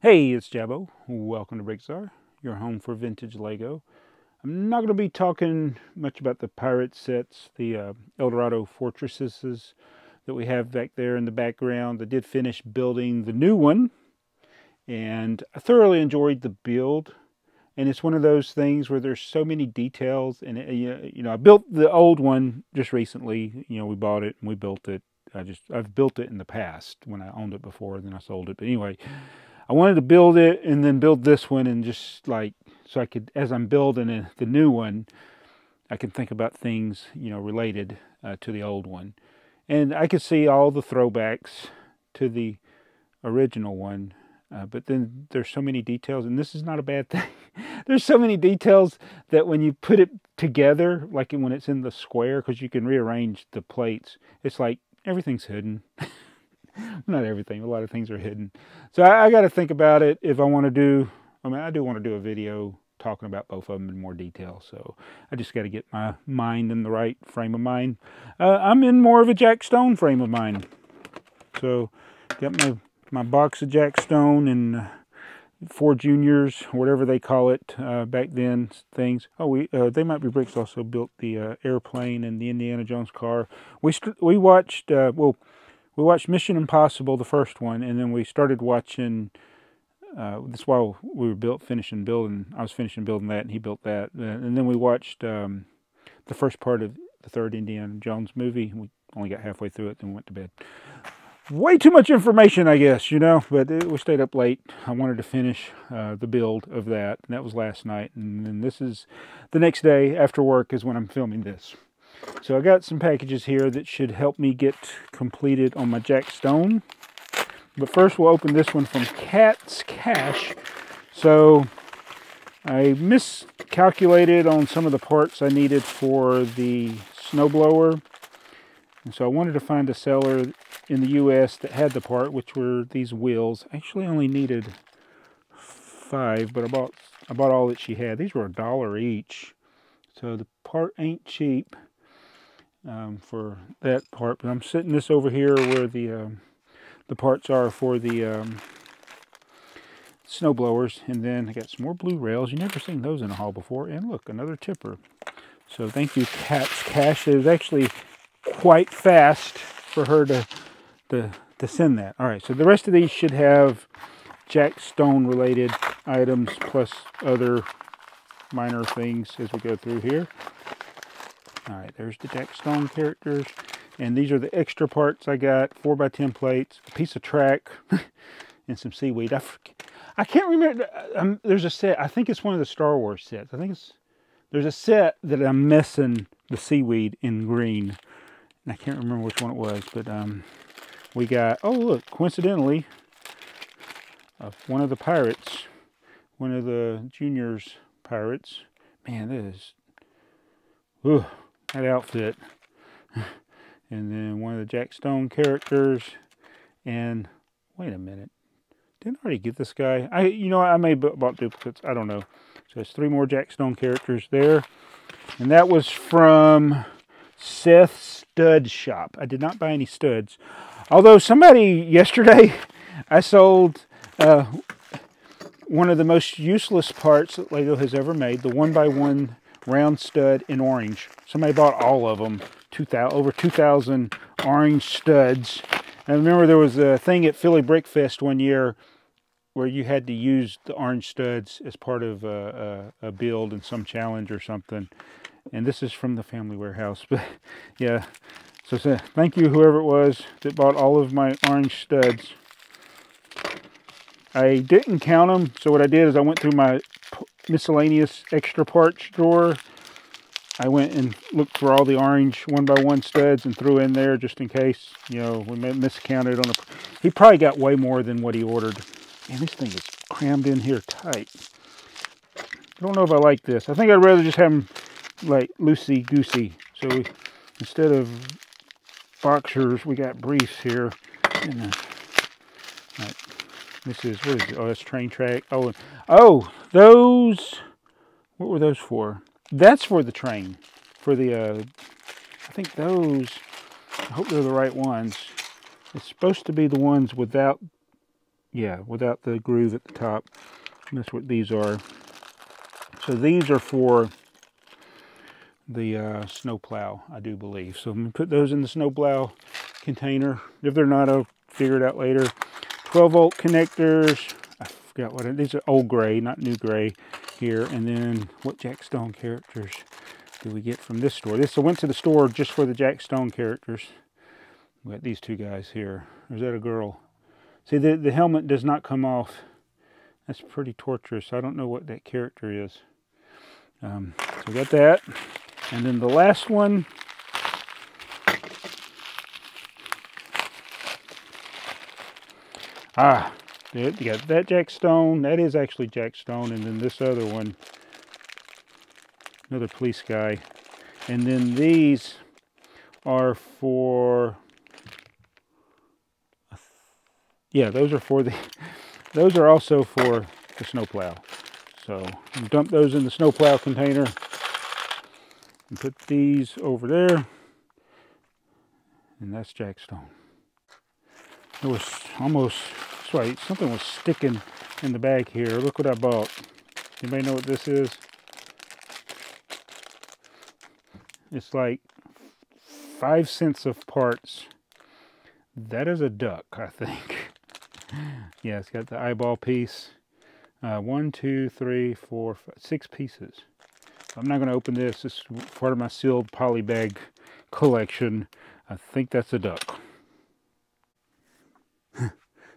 Hey, it's Jaabo. Welcome to BrickTsar, your home for vintage LEGO. I'm not going to be talking much about the pirate sets, the Eldorado fortresses that we have back there in the background. I did finish building the new one, and I thoroughly enjoyed the build. And it's one of those things where there's so many details. And, you know, I built the old one just recently. You know, we bought it and we built it. I've built it in the past when I owned it before, and then I sold it. But anyway, I wanted to build it and then build this one, and just like, so I could, as I'm building the new one, I can think about things, you know, related to the old one. And I could see all the throwbacks to the original one, but then there's so many details, and this is not a bad thing. There's so many details that when you put it together, like when it's in the square, because you can rearrange the plates, it's like everything's hidden. Not everything, a lot of things are hidden. So I got to think about it if I want to do, I mean, I do want to do a video talking about both of them in more detail. So I just got to get my mind in the right frame of mind. I'm in more of a Jack Stone frame of mind. So got my box of Jack Stone and 4 Juniors, whatever they call it back then, things. Oh, they might be bricks also built the airplane and the Indiana Jones car. We watched, we watched Mission Impossible, the first one, and then we started watching, that's why we were I was finishing building that, and he built that. And then we watched the first part of the third Indiana Jones movie. We only got halfway through it, then went to bed. Way too much information, I guess, you know, but we stayed up late. I wanted to finish the build of that, and that was last night. And then this is the next day after work is when I'm filming this. So I got some packages here that should help me get completed on my Jack Stone. But first we'll open this one from Kat's Kash. So I miscalculated on some of the parts I needed for the snowblower. And so I wanted to find a seller in the US that had the part, which were these wheels. I actually only needed 5, but I bought all that she had. These were $1 each. So the part ain't cheap for that part, but I'm sitting this over here where the parts are for the snow blowers. And then I got some more blue rails. You never seen those in a haul before. And look, another tipper. So thank you, Kat's Kash. It was actually quite fast for her to send that. All right, so the rest of these should have Jack Stone related items plus other minor things as we go through here. All right, there's the Jack Stone characters, and these are the extra parts I got: 4x10 plates, a piece of track, and some seaweed. I can't remember. There's a set. I think it's one of the Star Wars sets. I think it's there's a set that I'm missing the seaweed in green, and I can't remember which one it was. But we got, oh look, coincidentally, one of the pirates, one of the Juniors pirates. Man, that is, ooh, that outfit. And then one of the Jack Stone characters. And wait a minute, didn't I already get this guy? You know, I may have bought duplicates, I don't know. So it's 3 more Jack Stone characters there. And that was from Seth's Stud Shop. I did not buy any studs. Although somebody yesterday, I sold one of the most useless parts that LEGO has ever made, the 1x1 round stud in orange. Somebody bought all of them, over 2,000 orange studs. And I remember there was a thing at Philly Brick Fest one year where you had to use the orange studs as part of a build and some challenge or something. And this is from the family warehouse, but yeah. So thank you, whoever it was that bought all of my orange studs. I didn't count them, so what I did is I went through my miscellaneous extra parts drawer. I went and looked for all the orange 1x1 studs and threw in there just in case, you know, we miscounted on he probably got way more than what he ordered. Man, this thing is crammed in here tight. I don't know if I like this. I think I'd rather just have them like loosey-goosey. So instead of boxers, we got briefs here. And, right. This is, what is it? Oh, that's train track. Oh, those, what were those for? That's for the train, for the, I think those, I hope they're the right ones. It's supposed to be the ones without yeah, without the groove at the top. And that's what these are. So these are for the snowplow, I do believe. So I'm gonna put those in the snowplow container. If they're not, I'll figure it out later. 12-volt connectors. I forgot what these are. Old gray, not new gray here. And then what Jack Stone characters do we get from this store? This, I went to the store just for the Jack Stone characters. We got these two guys here. Or is that a girl? See, the helmet does not come off. That's pretty torturous. I don't know what that character is. So we got that. And then the last one. Ah, you got that Jack Stone. That is actually Jack Stone. And then this other one. Another police guy. And then these are for... yeah, those are for the... those are also for the snowplow. So dump those in the snowplow container and put these over there. And that's Jack Stone. It was almost, that's right, something was sticking in the bag here. Look what I bought. Anybody know what this is? It's like 5 cents of parts. That is a duck, I think. Yeah, it's got the eyeball piece. 1, 2, 3, 4, 5, 6 pieces. I'm not going to open this. It's part of my sealed poly bag collection. I think that's a duck.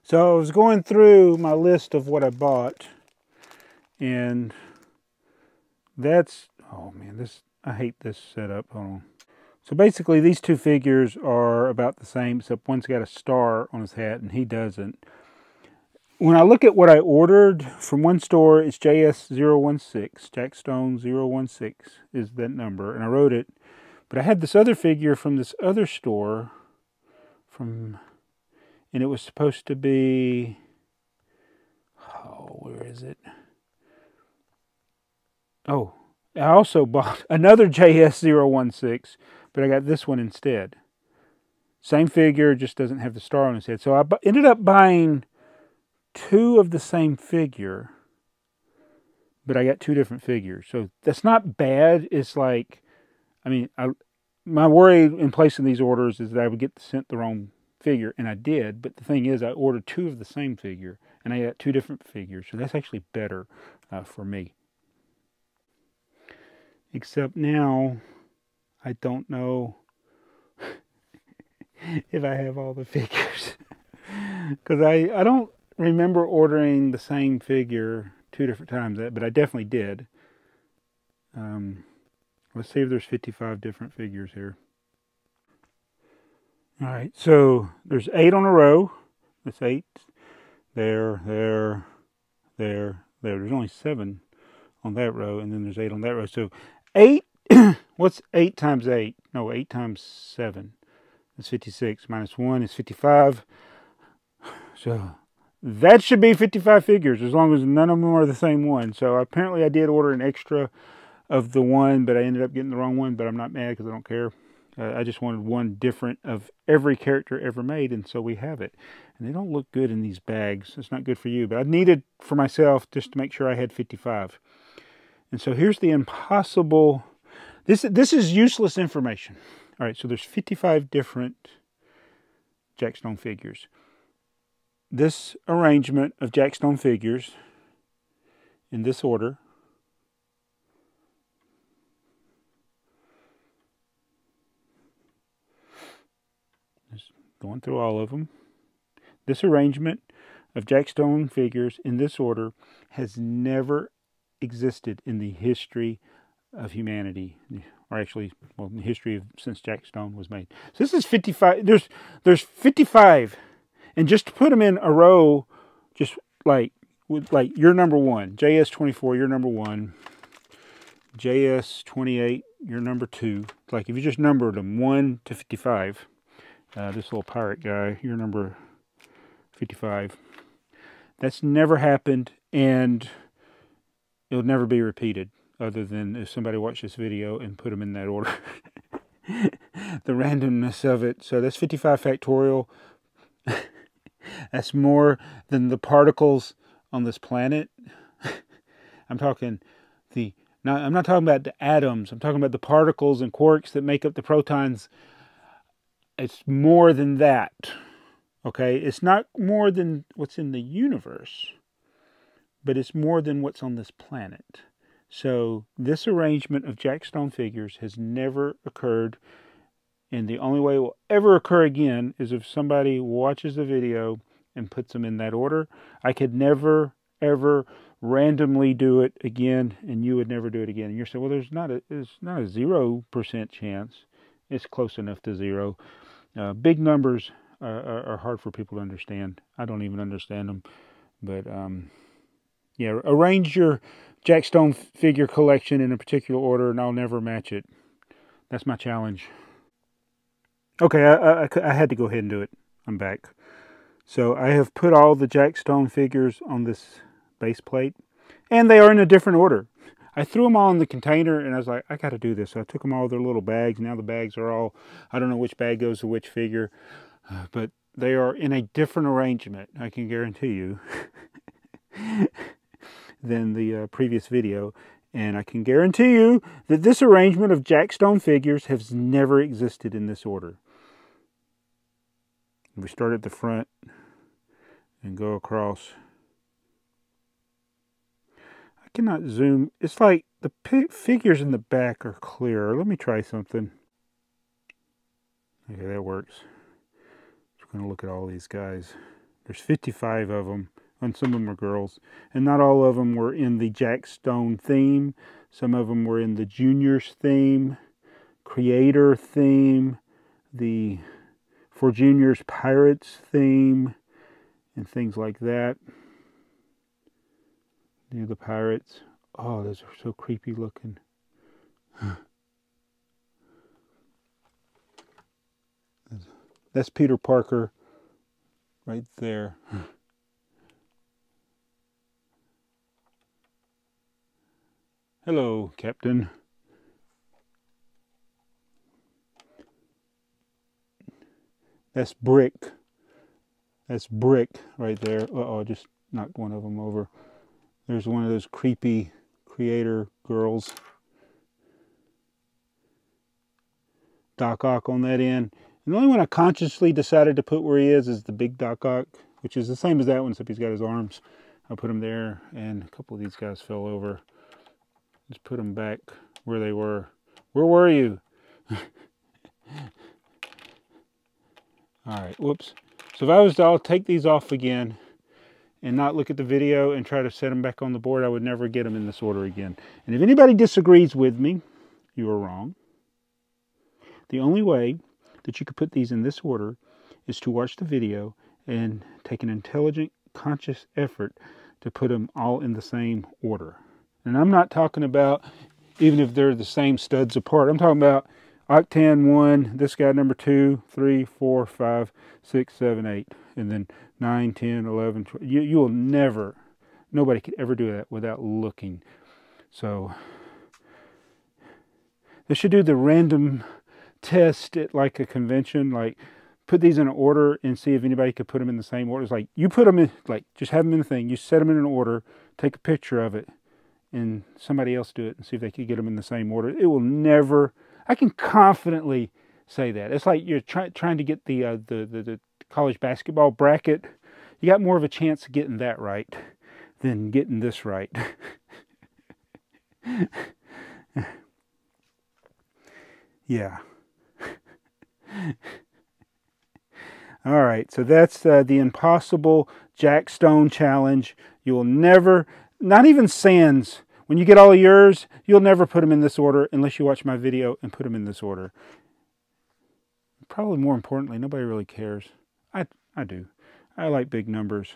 So I was going through my list of what I bought, and that's, oh man, this, I hate this setup. Hold on. So basically these two figures are about the same, except one's got a star on his hat and he doesn't. When I look at what I ordered from one store, it's JS016, Jack Stone 016 is that number, and I wrote it. But I had this other figure from this other store, and it was supposed to be, oh, where is it? Oh, I also bought another JS016, but I got this one instead. Same figure, just doesn't have the star on his head. So I ended up buying two of the same figure, but I got two different figures. So that's not bad. It's like, I mean, my worry in placing these orders is that I would get sent the wrong figure, and I did. But the thing is, I ordered two of the same figure, and I got two different figures. So that's actually better for me. Except now, I don't know if I have all the figures. Because I don't remember ordering the same figure two different times, but I definitely did. Let's see if there's 55 different figures here. All right, so there's 8 on a row. That's 8. There. There's only 7 on that row, and then there's 8 on that row. So 8... what's 8 times 8? No, 8 times 7. That's 56. Minus 1 is 55. So that should be 55 figures, as long as none of them are the same one. So apparently I did order an extra of the one, but I ended up getting the wrong one. But I'm not mad because I don't care. I just wanted one different of every character ever made, and so we have it. And they don't look good in these bags. It's not good for you. But I needed for myself just to make sure I had 55. And so here's the impossible... This is useless information. All right, so there's 55 different Jack Stone figures. This arrangement of Jack Stone figures in this order is going through all of them. This arrangement of Jack Stone figures in this order has never existed in the history of humanity, or actually, well, in the history of since Jack Stone was made. So this is 55. There's 55, and just to put them in a row, just like with like your number one, JS24, your number one, JS28, your number two. Like if you just numbered them 1 to 55, this little pirate guy, your number 55. That's never happened, and it'll never be repeated, other than if somebody watched this video and put them in that order. The randomness of it. So that's 55 factorial. That's more than the particles on this planet. I'm talking the... Now, I'm not talking about the atoms. I'm talking about the particles and quarks that make up the protons. It's more than that. Okay? It's not more than what's in the universe, but it's more than what's on this planet. So this arrangement of Jack Stone figures has never occurred, and the only way it will ever occur again is if somebody watches the video and puts them in that order. I could never, ever randomly do it again, and you would never do it again. And you're saying, well, there's not a 0% chance. It's close enough to zero. Big numbers are hard for people to understand. I don't even understand them. But yeah, arrange your Jack Stone figure collection in a particular order, and I'll never match it. That's my challenge. Okay, I had to go ahead and do it. I'm back. So I have put all the Jack Stone figures on this base plate, and they are in a different order. I threw them all in the container, and I was like, I got to do this. So I took them all, their little bags. Now the bags are all, I don't know which bag goes to which figure, but they are in a different arrangement, I can guarantee you, than the previous video. And I can guarantee you that this arrangement of Jack Stone figures has never existed in this order. We start at the front and go across. Cannot zoom. It's like the figures in the back are clearer. Let me try something. Okay, that works. Just going to look at all these guys. There's 55 of them, and some of them are girls. And not all of them were in the Jack Stone theme. Some of them were in the Juniors theme, Creator theme, the For Juniors Pirates theme, and things like that. Near the pirates. Oh, those are so creepy looking. That's Peter Parker right there. Hello, Captain. That's Brick. That's Brick right there. Uh-oh, I just knocked one of them over. There's one of those creepy creator girls. Doc Ock on that end. And the only one I consciously decided to put where he is the big Doc Ock, which is the same as that one, except he's got his arms. I put him there, and a couple of these guys fell over. Just put them back where they were. Where were you? All right, whoops. So if I was to, I'll take these off again and not look at the video and try to set them back on the board, I would never get them in this order again. And if anybody disagrees with me, you are wrong. The only way that you could put these in this order is to watch the video and take an intelligent, conscious effort to put them all in the same order. And I'm not talking about even if they're the same studs apart. I'm talking about Octan 1, this guy number 2, 3, 4, 5, 6, 7, 8, and then 9, 10, 11, 12. You will never, nobody could ever do that without looking. So they should do the random test at like a convention, like put these in an order and see if anybody could put them in the same order. It's like you put them in, like just have them in the thing, you set them in an order, take a picture of it, and somebody else do it and see if they could get them in the same order. It will never. I can confidently say that. It's like you're trying to get the college basketball bracket. You got more of a chance of getting that right than getting this right. Yeah. All right, so that's the Impossible Jack Stone Challenge. You will never, not even Sans. When you get all of yours, you'll never put them in this order unless you watch my video and put them in this order. Probably more importantly, nobody really cares. I do. I like big numbers.